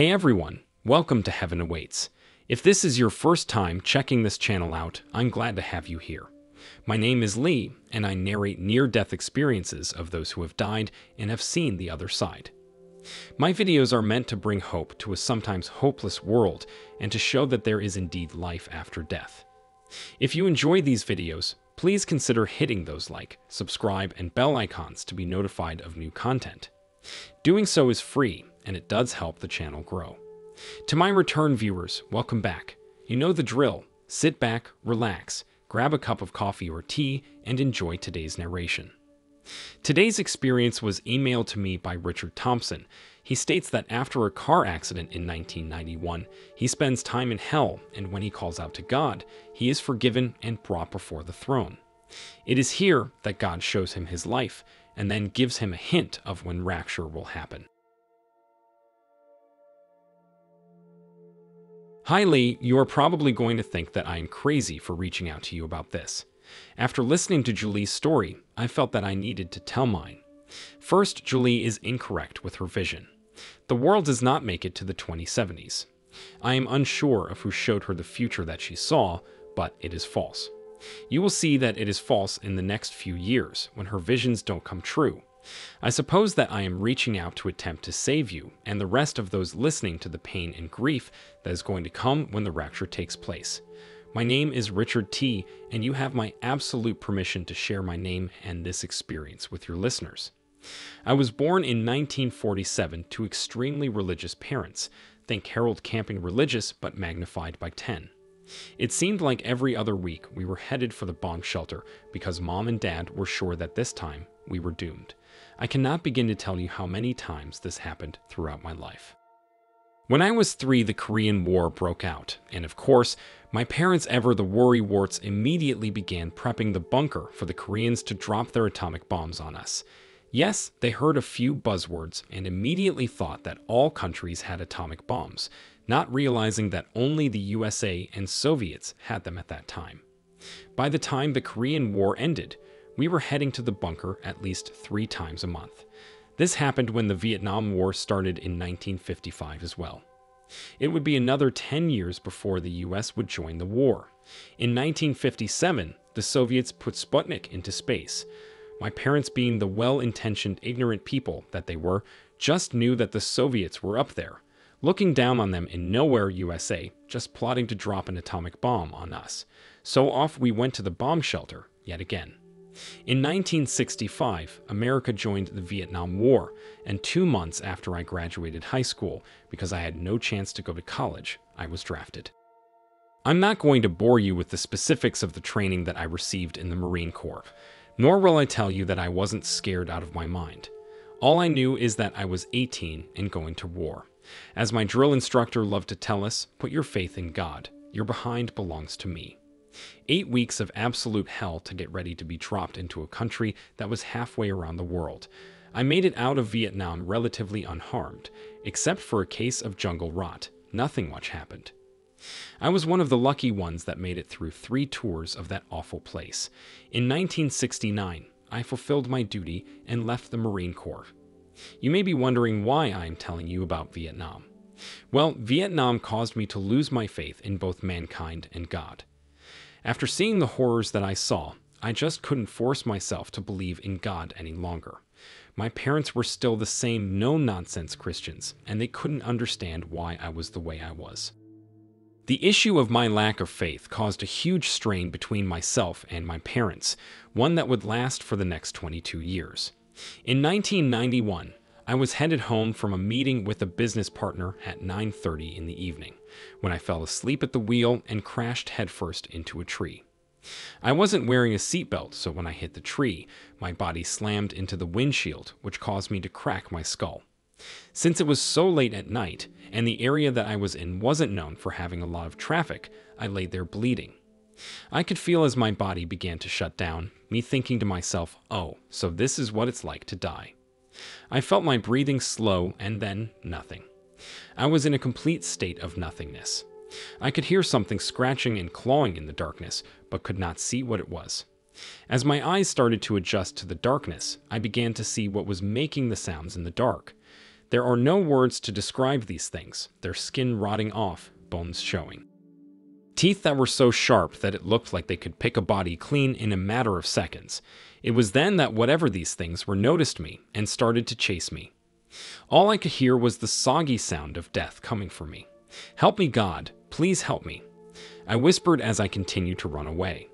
Hey everyone, welcome to Heaven Awaits. If this is your first time checking this channel out, I'm glad to have you here. My name is Lee, and I narrate near-death experiences of those who have died and have seen the other side. My videos are meant to bring hope to a sometimes hopeless world and to show that there is indeed life after death. If you enjoy these videos, please consider hitting those like, subscribe, and bell icons to be notified of new content. Doing so is free, and it does help the channel grow. To my return viewers, welcome back. You know the drill. Sit back, relax, grab a cup of coffee or tea, and enjoy today's narration. Today's experience was emailed to me by Richard Thompson. He states that after a car accident in 1991, he spends time in hell, and when he calls out to God, he is forgiven and brought before the throne. It is here that God shows him his life, and then gives him a hint of when rapture will happen. Hi Lee, you are probably going to think that I am crazy for reaching out to you about this. After listening to Julie's story, I felt that I needed to tell mine. First, Julie is incorrect with her vision. The world does not make it to the 2070s. I am unsure of who showed her the future that she saw, but it is false. You will see that it is false in the next few years when her visions don't come true. I suppose that I am reaching out to attempt to save you and the rest of those listening to the pain and grief that is going to come when the rapture takes place. My name is Richard T, and you have my absolute permission to share my name and this experience with your listeners. I was born in 1947 to extremely religious parents. Think Harold Camping religious, but magnified by 10. It seemed like every other week we were headed for the bomb shelter because Mom and Dad were sure that this time we were doomed. I cannot begin to tell you how many times this happened throughout my life. When I was 3, the Korean War broke out, and of course, my parents, ever the worry-warts, immediately began prepping the bunker for the Koreans to drop their atomic bombs on us. Yes, they heard a few buzzwords and immediately thought that all countries had atomic bombs, not realizing that only the USA and Soviets had them at that time. By the time the Korean War ended, we were heading to the bunker at least 3 times a month. This happened when the Vietnam War started in 1955 as well. It would be another 10 years before the US would join the war. In 1957, the Soviets put Sputnik into space. My parents, being the well-intentioned, ignorant people that they were, just knew that the Soviets were up there, looking down on them in nowhere USA, just plotting to drop an atomic bomb on us. So off we went to the bomb shelter yet again. In 1965, America joined the Vietnam War, and 2 months after I graduated high school, because I had no chance to go to college, I was drafted. I'm not going to bore you with the specifics of the training that I received in the Marine Corps, nor will I tell you that I wasn't scared out of my mind. All I knew is that I was 18 and going to war. As my drill instructor loved to tell us, put your faith in God. Your behind belongs to me. 8 weeks of absolute hell to get ready to be dropped into a country that was halfway around the world. I made it out of Vietnam relatively unharmed, except for a case of jungle rot. Nothing much happened. I was one of the lucky ones that made it through 3 tours of that awful place. In 1969, I fulfilled my duty and left the Marine Corps. You may be wondering why I am telling you about Vietnam. Well, Vietnam caused me to lose my faith in both mankind and God. After seeing the horrors that I saw, I just couldn't force myself to believe in God any longer. My parents were still the same no-nonsense Christians, and they couldn't understand why I was the way I was. The issue of my lack of faith caused a huge strain between myself and my parents, one that would last for the next 22 years. In 1991, I was headed home from a meeting with a business partner at 9:30 in the evening, when I fell asleep at the wheel and crashed headfirst into a tree. I wasn't wearing a seatbelt, so when I hit the tree, my body slammed into the windshield, which caused me to crack my skull. Since it was so late at night, and the area that I was in wasn't known for having a lot of traffic, I laid there bleeding. I could feel as my body began to shut down, me thinking to myself, oh, so this is what it's like to die. I felt my breathing slow, and then nothing. I was in a complete state of nothingness. I could hear something scratching and clawing in the darkness, but could not see what it was. As my eyes started to adjust to the darkness, I began to see what was making the sounds in the dark. There are no words to describe these things, their skin rotting off, bones showing. Teeth that were so sharp that it looked like they could pick a body clean in a matter of seconds. It was then that whatever these things were noticed me and started to chase me. All I could hear was the soggy sound of death coming for me. Help me, God, please help me, I whispered as I continued to run away,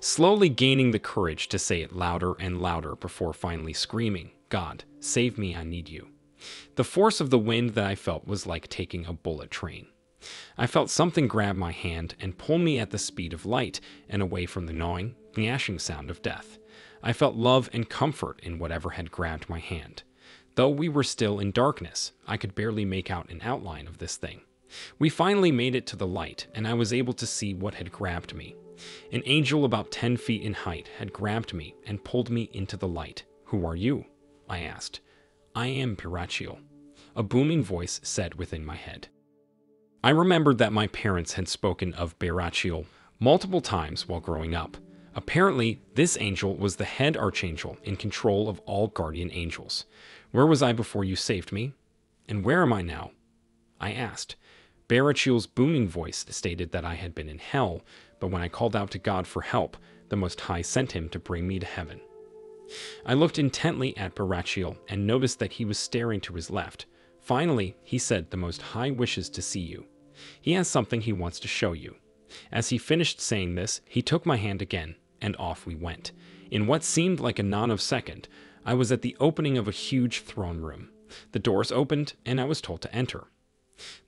slowly gaining the courage to say it louder and louder before finally screaming, God, save me, I need you. The force of the wind that I felt was like taking a bullet train. I felt something grab my hand and pull me at the speed of light and away from the gnawing, gnashing sound of death. I felt love and comfort in whatever had grabbed my hand. Though we were still in darkness, I could barely make out an outline of this thing. We finally made it to the light, and I was able to see what had grabbed me. An angel about 10 feet in height had grabbed me and pulled me into the light. Who are you? I asked. I am Barachiel, a booming voice said within my head. I remembered that my parents had spoken of Barachiel multiple times while growing up. Apparently, this angel was the head archangel in control of all guardian angels. Where was I before you saved me? And where am I now? I asked. Barachiel's booming voice stated that I had been in hell, but when I called out to God for help, the Most High sent him to bring me to heaven. I looked intently at Barachiel and noticed that he was staring to his left. Finally, he said, the Most High wishes to see you. He has something he wants to show you. As he finished saying this, he took my hand again, and off we went. In what seemed like a non of second, I was at the opening of a huge throne room. The doors opened, and I was told to enter.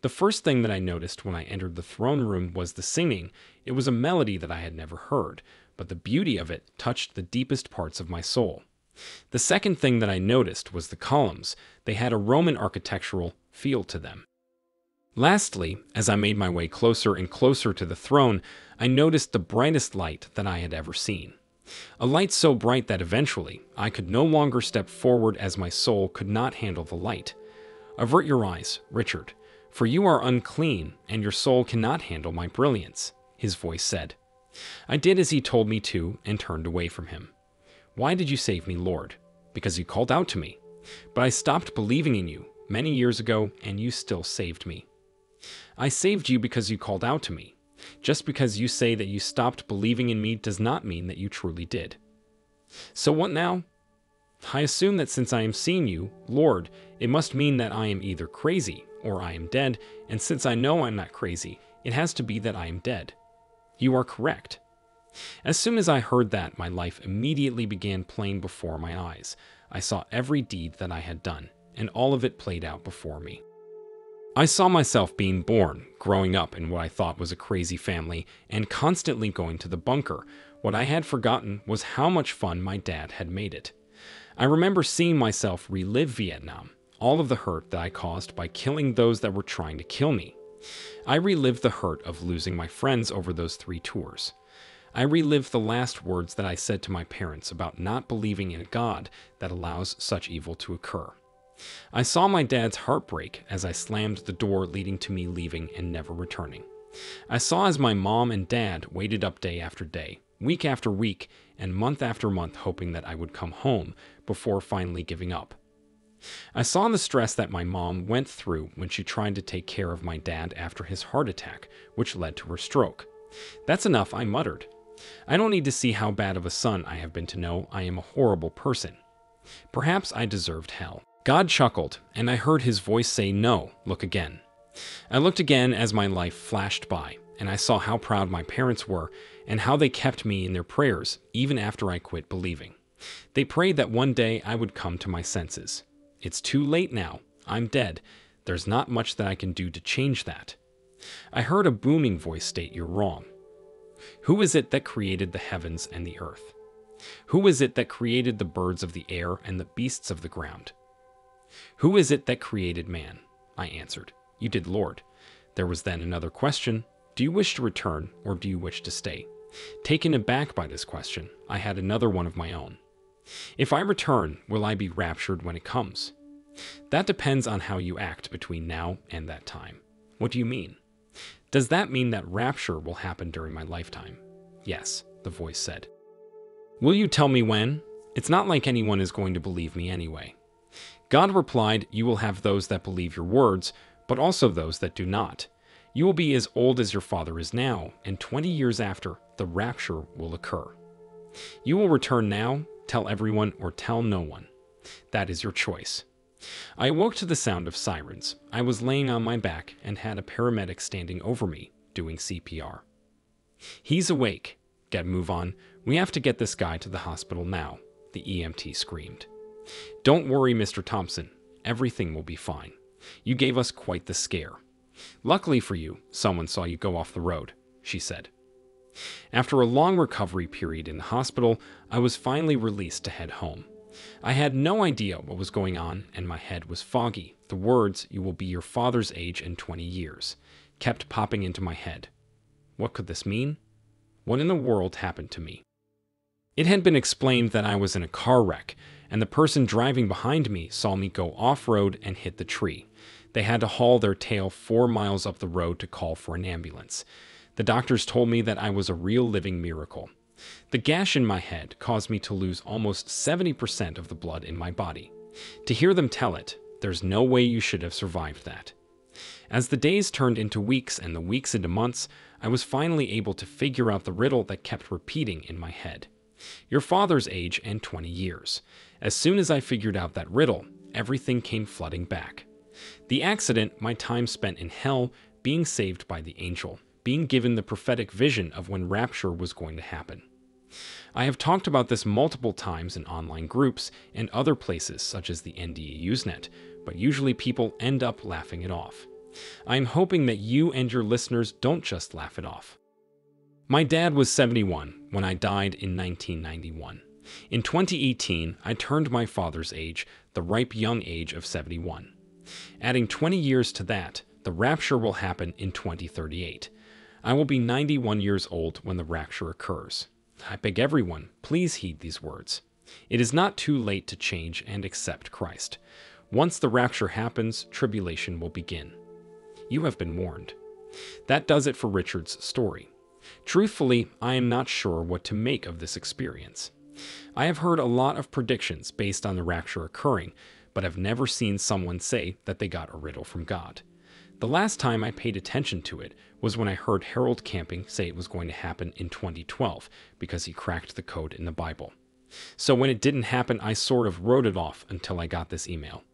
The first thing that I noticed when I entered the throne room was the singing. It was a melody that I had never heard, but the beauty of it touched the deepest parts of my soul. The second thing that I noticed was the columns. They had a Roman architectural feel to them. Lastly, as I made my way closer and closer to the throne, I noticed the brightest light that I had ever seen. A light so bright that eventually I could no longer step forward as my soul could not handle the light. Avert your eyes, Richard, for you are unclean and your soul cannot handle my brilliance, his voice said. I did as he told me to and turned away from him. Why did you save me, Lord? Because you called out to me. But I stopped believing in you many years ago and you still saved me. I saved you because you called out to me. Just because you say that you stopped believing in me does not mean that you truly did. So what now? I assume that since I am seeing you, Lord, it must mean that I am either crazy or I am dead, and since I know I'm not crazy, it has to be that I am dead. You are correct. As soon as I heard that, my life immediately began playing before my eyes. I saw every deed that I had done, and all of it played out before me. I saw myself being born, growing up in what I thought was a crazy family, and constantly going to the bunker. What I had forgotten was how much fun my dad had made it. I remember seeing myself relive Vietnam, all of the hurt that I caused by killing those that were trying to kill me. I relived the hurt of losing my friends over those 3 tours. I relived the last words that I said to my parents about not believing in a God that allows such evil to occur. I saw my dad's heartbreak as I slammed the door leading to me leaving and never returning. I saw as my mom and dad waited up day after day, week after week, and month after month hoping that I would come home before finally giving up. I saw the stress that my mom went through when she tried to take care of my dad after his heart attack, which led to her stroke. That's enough, I muttered. I don't need to see how bad of a son I have been to know I am a horrible person. Perhaps I deserved hell. God chuckled, and I heard his voice say, no, look again. I looked again as my life flashed by, and I saw how proud my parents were and how they kept me in their prayers even after I quit believing. They prayed that one day I would come to my senses. It's too late now. I'm dead. There's not much that I can do to change that. I heard a booming voice state, you're wrong. Who is it that created the heavens and the earth? Who is it that created the birds of the air and the beasts of the ground? Who is it that created man? I answered. You did, Lord. There was then another question. Do you wish to return, or do you wish to stay? Taken aback by this question, I had another one of my own. If I return, will I be raptured when it comes? That depends on how you act between now and that time. What do you mean? Does that mean that rapture will happen during my lifetime? Yes, the voice said. Will you tell me when? It's not like anyone is going to believe me anyway. God replied, "You will have those that believe your words, but also those that do not. You will be as old as your father is now, and 20 years after, the rapture will occur. You will return now, tell everyone, or tell no one. That is your choice." I awoke to the sound of sirens. I was laying on my back and had a paramedic standing over me, doing CPR. "He's awake. Get move on. We have to get this guy to the hospital now," the EMT screamed. "Don't worry, Mr. Thompson. Everything will be fine. You gave us quite the scare. Luckily for you, someone saw you go off the road," she said. After a long recovery period in the hospital, I was finally released to head home. I had no idea what was going on, and my head was foggy. The words, "You will be your father's age in 20 years, kept popping into my head. What could this mean? What in the world happened to me? It had been explained that I was in a car wreck, and the person driving behind me saw me go off-road and hit the tree. They had to haul their tail 4 miles up the road to call for an ambulance. The doctors told me that I was a real living miracle. The gash in my head caused me to lose almost 70% of the blood in my body. To hear them tell it, "There's no way you should have survived that." As the days turned into weeks and the weeks into months, I was finally able to figure out the riddle that kept repeating in my head. "Your father's age and 20 years. As soon as I figured out that riddle, everything came flooding back. The accident, my time spent in hell, being saved by the angel, being given the prophetic vision of when rapture was going to happen. I have talked about this multiple times in online groups and other places such as the NDE Usenet, but usually people end up laughing it off. I am hoping that you and your listeners don't just laugh it off. My dad was 71 when I died in 1991. In 2018, I turned my father's age, the ripe young age of 71. Adding 20 years to that, the rapture will happen in 2038. I will be 91 years old when the rapture occurs. I beg everyone, please heed these words. It is not too late to change and accept Christ. Once the rapture happens, tribulation will begin. You have been warned." That does it for Richard's story. Truthfully, I am not sure what to make of this experience. I have heard a lot of predictions based on the rapture occurring, but have never seen someone say that they got a riddle from God. The last time I paid attention to it was when I heard Harold Camping say it was going to happen in 2012 because he cracked the code in the Bible. So when it didn't happen, I sort of wrote it off until I got this email.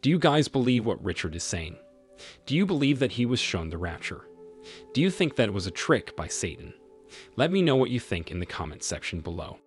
Do you guys believe what Richard is saying? Do you believe that he was shown the rapture? Do you think that it was a trick by Satan? Let me know what you think in the comment section below.